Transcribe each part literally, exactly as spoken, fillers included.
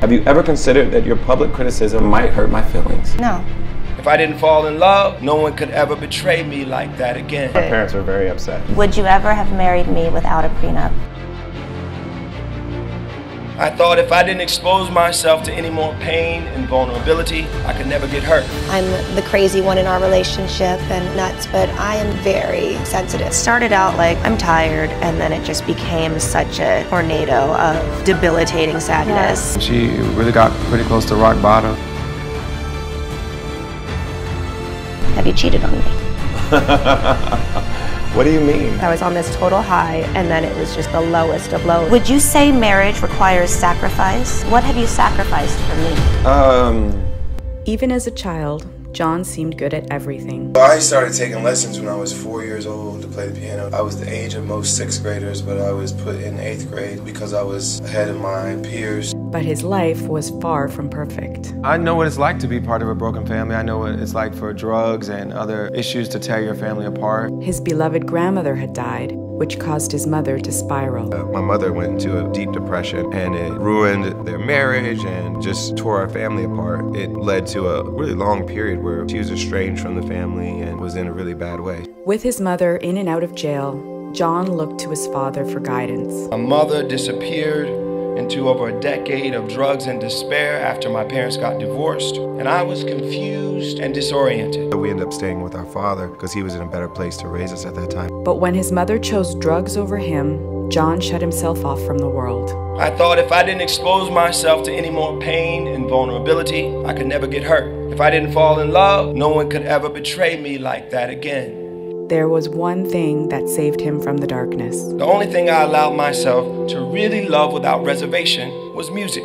Have you ever considered that your public criticism might hurt my feelings? No. If I didn't fall in love, no one could ever betray me like that again. My parents were very upset. Would you ever have married me without a prenup? I thought if I didn't expose myself to any more pain and vulnerability, I could never get hurt. I'm the crazy one in our relationship and nuts, but I am very sensitive. It started out like, I'm tired, and then it just became such a tornado of debilitating sadness. She really got pretty close to rock bottom. Have you cheated on me? What do you mean? I was on this total high, and then it was just the lowest of lows. Would you say marriage requires sacrifice? What have you sacrificed for me? Um... Even as a child, John seemed good at everything. I started taking lessons when I was four years old to play the piano. I was the age of most sixth graders, but I was put in eighth grade because I was ahead of my peers. But his life was far from perfect. I know what it's like to be part of a broken family. I know what it's like for drugs and other issues to tear your family apart. His beloved grandmother had died, which caused his mother to spiral. Uh, my mother went into a deep depression, and it ruined their marriage and just tore our family apart. It led to a really long period where she was estranged from the family and was in a really bad way. With his mother in and out of jail, John looked to his father for guidance. A mother disappeared into over a decade of drugs and despair after my parents got divorced, and I was confused and disoriented. We ended up staying with our father because he was in a better place to raise us at that time. But when his mother chose drugs over him, John shut himself off from the world. I thought if I didn't expose myself to any more pain and vulnerability, I could never get hurt. If I didn't fall in love, no one could ever betray me like that again. There was one thing that saved him from the darkness. The only thing I allowed myself to really love without reservation was music.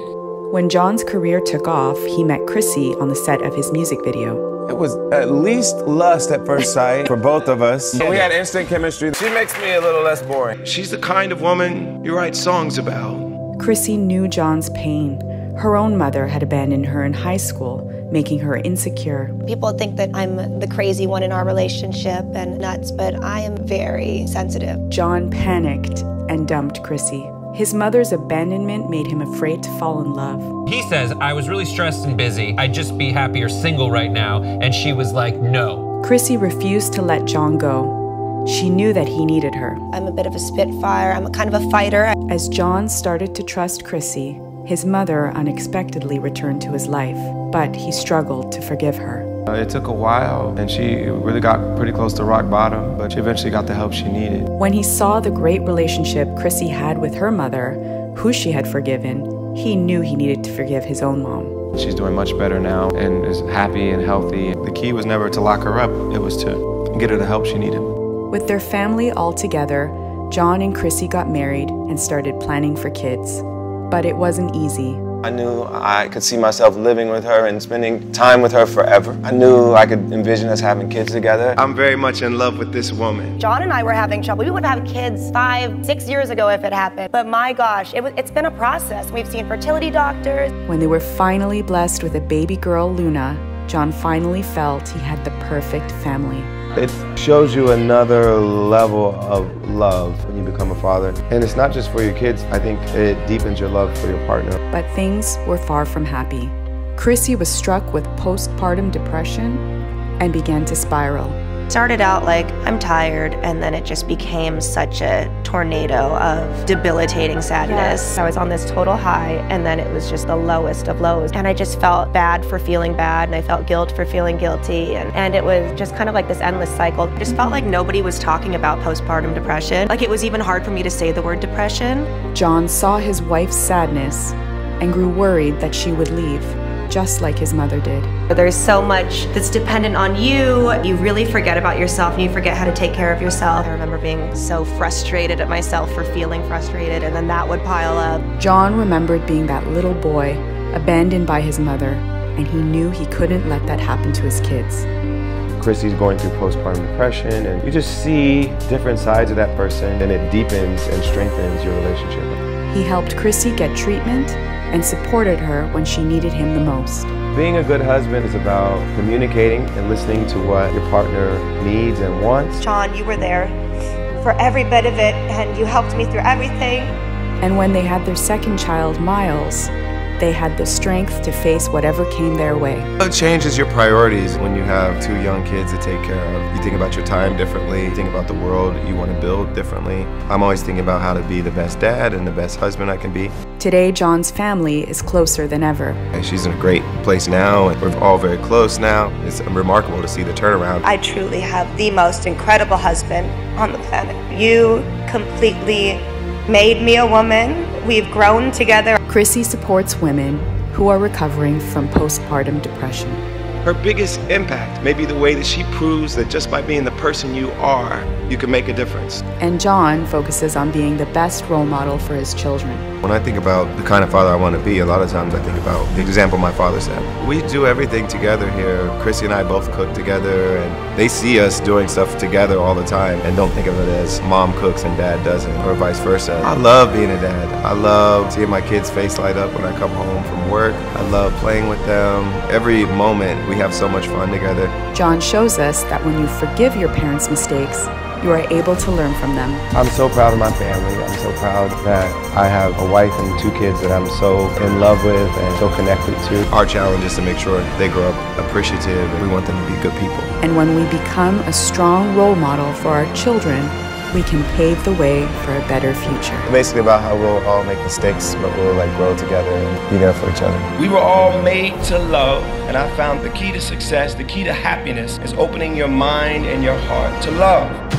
When John's career took off, he met Chrissy on the set of his music video. It was at least lust at first sight for both of us. We had instant chemistry. She makes me a little less boring. She's the kind of woman you write songs about. Chrissy knew John's pain. Her own mother had abandoned her in high school, making her insecure. People think that I'm the crazy one in our relationship and nuts, but I am very sensitive. John panicked and dumped Chrissy. His mother's abandonment made him afraid to fall in love. He says, I was really stressed and busy. I'd just be happier single right now. And she was like, no. Chrissy refused to let John go. She knew that he needed her. I'm a bit of a spitfire. I'm a kind of a fighter. As John started to trust Chrissy, his mother unexpectedly returned to his life, but he struggled to forgive her. Uh, it took a while, and she really got pretty close to rock bottom, but she eventually got the help she needed. When he saw the great relationship Chrissy had with her mother, who she had forgiven, he knew he needed to forgive his own mom. She's doing much better now and is happy and healthy. The key was never to lock her up. It was to get her the help she needed. With their family all together, John and Chrissy got married and started planning for kids. But it wasn't easy. I knew I could see myself living with her and spending time with her forever. I knew I could envision us having kids together. I'm very much in love with this woman. John and I were having trouble. We would have kids five, six years ago if it happened. But my gosh, it was, it's been a process. We've seen fertility doctors. When they were finally blessed with a baby girl, Luna, John finally felt he had the perfect family. It shows you another level of love when you become a father. And it's not just for your kids. I think it deepens your love for your partner. But things were far from happy. Chrissy was struck with postpartum depression and began to spiral. It started out like, I'm tired, and then it just became such a tornado of debilitating sadness. I was on this total high, and then it was just the lowest of lows. And I just felt bad for feeling bad, and I felt guilt for feeling guilty, and, and it was just kind of like this endless cycle. I just felt like nobody was talking about postpartum depression. Like, it was even hard for me to say the word depression. John saw his wife's sadness and grew worried that she would leave, just like his mother did. There's so much that's dependent on you. You really forget about yourself and you forget how to take care of yourself. I remember being so frustrated at myself for feeling frustrated, and then that would pile up. John remembered being that little boy, abandoned by his mother, and he knew he couldn't let that happen to his kids. Chrissy's going through postpartum depression, and you just see different sides of that person, and it deepens and strengthens your relationship. He helped Chrissy get treatment and supported her when she needed him the most. Being a good husband is about communicating and listening to what your partner needs and wants. John, you were there for every bit of it, and you helped me through everything. And when they had their second child, Miles, they had the strength to face whatever came their way. It changes your priorities when you have two young kids to take care of. You think about your time differently, you think about the world you want to build differently. I'm always thinking about how to be the best dad and the best husband I can be. Today, John's family is closer than ever. And she's in a great place now, and we're all very close now. It's remarkable to see the turnaround. I truly have the most incredible husband on the planet. You completely made me a woman. We've grown together. Chrissy supports women who are recovering from postpartum depression. Her biggest impact may be the way that she proves that just by being the person you are, you can make a difference. And John focuses on being the best role model for his children. When I think about the kind of father I want to be, a lot of times I think about the example my father set. We do everything together here. Chrissy and I both cook together, and they see us doing stuff together all the time and don't think of it as mom cooks and dad doesn't, or vice versa. I love being a dad. I love seeing my kids' face light up when I come home from work. I love playing with them. Every moment, we have so much fun together. John shows us that when you forgive your parents' mistakes, you are able to learn from them. I'm so proud of my family. I'm so proud that I have a wife and two kids that I'm so in love with and so connected to. Our challenge is to make sure they grow up appreciative, and we want them to be good people. And when we become a strong role model for our children, we can pave the way for a better future. Basically about how we'll all make mistakes, but we'll like grow together and be there for each other. We were all made to love, and I found the key to success, the key to happiness, is opening your mind and your heart to love.